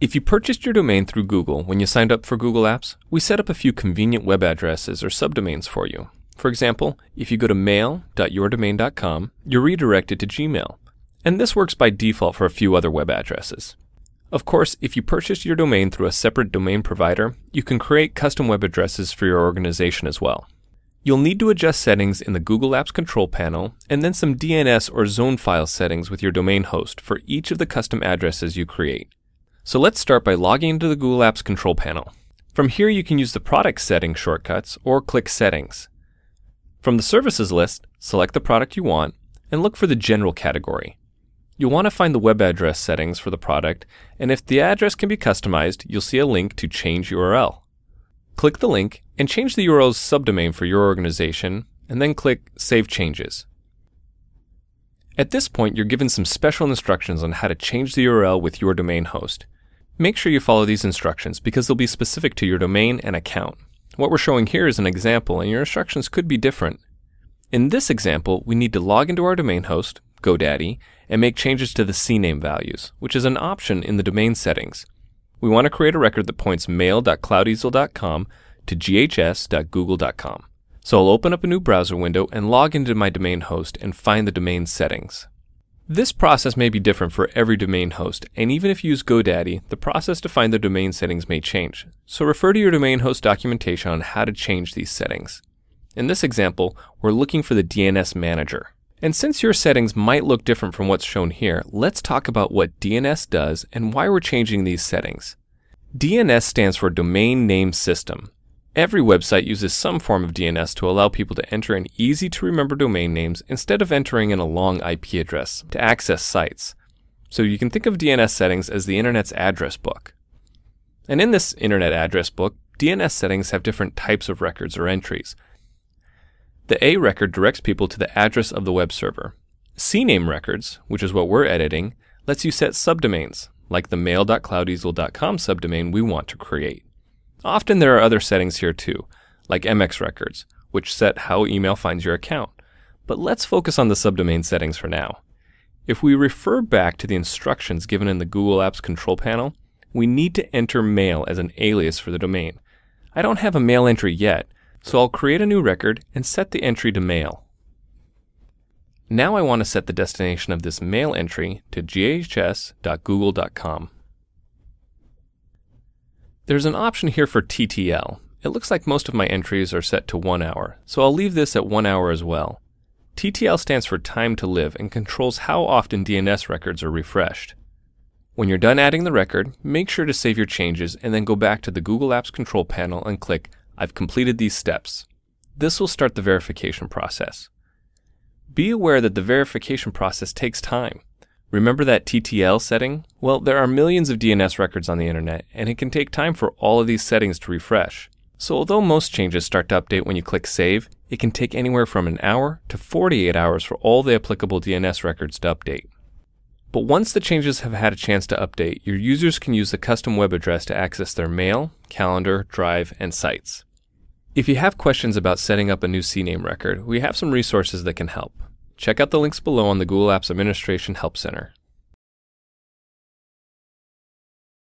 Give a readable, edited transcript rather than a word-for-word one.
If you purchased your domain through Google when you signed up for Google Apps, we set up a few convenient web addresses or subdomains for you. For example, if you go to mail.yourdomain.com, you're redirected to Gmail. And this works by default for a few other web addresses. Of course, if you purchase your domain through a separate domain provider, you can create custom web addresses for your organization as well. You'll need to adjust settings in the Google Apps control panel and then some DNS or zone file settings with your domain host for each of the custom addresses you create. So let's start by logging into the Google Apps control panel. From here you can use the product settings shortcuts or click Settings. From the services list, select the product you want and look for the general category. You'll want to find the web address settings for the product, and if the address can be customized, you'll see a link to Change URL. Click the link and change the URL's subdomain for your organization, and then click Save Changes. At this point, you're given some special instructions on how to change the URL with your domain host. Make sure you follow these instructions because they'll be specific to your domain and account. What we're showing here is an example, and your instructions could be different. In this example, we need to log into our domain host, GoDaddy, and make changes to the CNAME values, which is an option in the domain settings. We want to create a record that points mail.cloudeasel.com to ghs.google.com. So I'll open up a new browser window and log into my domain host and find the domain settings. This process may be different for every domain host, and even if you use GoDaddy, the process to find the domain settings may change. So refer to your domain host documentation on how to change these settings. In this example, we're looking for the DNS manager. And since your settings might look different from what's shown here, let's talk about what DNS does and why we're changing these settings. DNS stands for Domain Name System. Every website uses some form of DNS to allow people to enter in easy-to-remember domain names instead of entering in a long IP address to access sites. So you can think of DNS settings as the Internet's address book. And in this Internet address book, DNS settings have different types of records or entries. The A record directs people to the address of the web server. CNAME records, which is what we're editing, lets you set subdomains, like the mail.cloudeasel.com subdomain we want to create. Often there are other settings here too, like MX records, which set how email finds your account. But let's focus on the subdomain settings for now. If we refer back to the instructions given in the Google Apps control panel, we need to enter mail as an alias for the domain. I don't have a mail entry yet, so I'll create a new record and set the entry to mail. Now I want to set the destination of this mail entry to ghs.google.com. There's an option here for TTL. It looks like most of my entries are set to 1 hour, so I'll leave this at 1 hour as well. TTL stands for time to live and controls how often DNS records are refreshed. When you're done adding the record, make sure to save your changes and then go back to the Google Apps control panel and click I've completed these steps. This will start the verification process. Be aware that the verification process takes time. Remember that TTL setting? Well, there are millions of DNS records on the internet, and it can take time for all of these settings to refresh. So although most changes start to update when you click Save, it can take anywhere from an hour to 48 hours for all the applicable DNS records to update. But once the changes have had a chance to update, your users can use the custom web address to access their mail, calendar, drive, and sites. If you have questions about setting up a new CNAME record, we have some resources that can help. Check out the links below on the Google Apps Administration Help Center.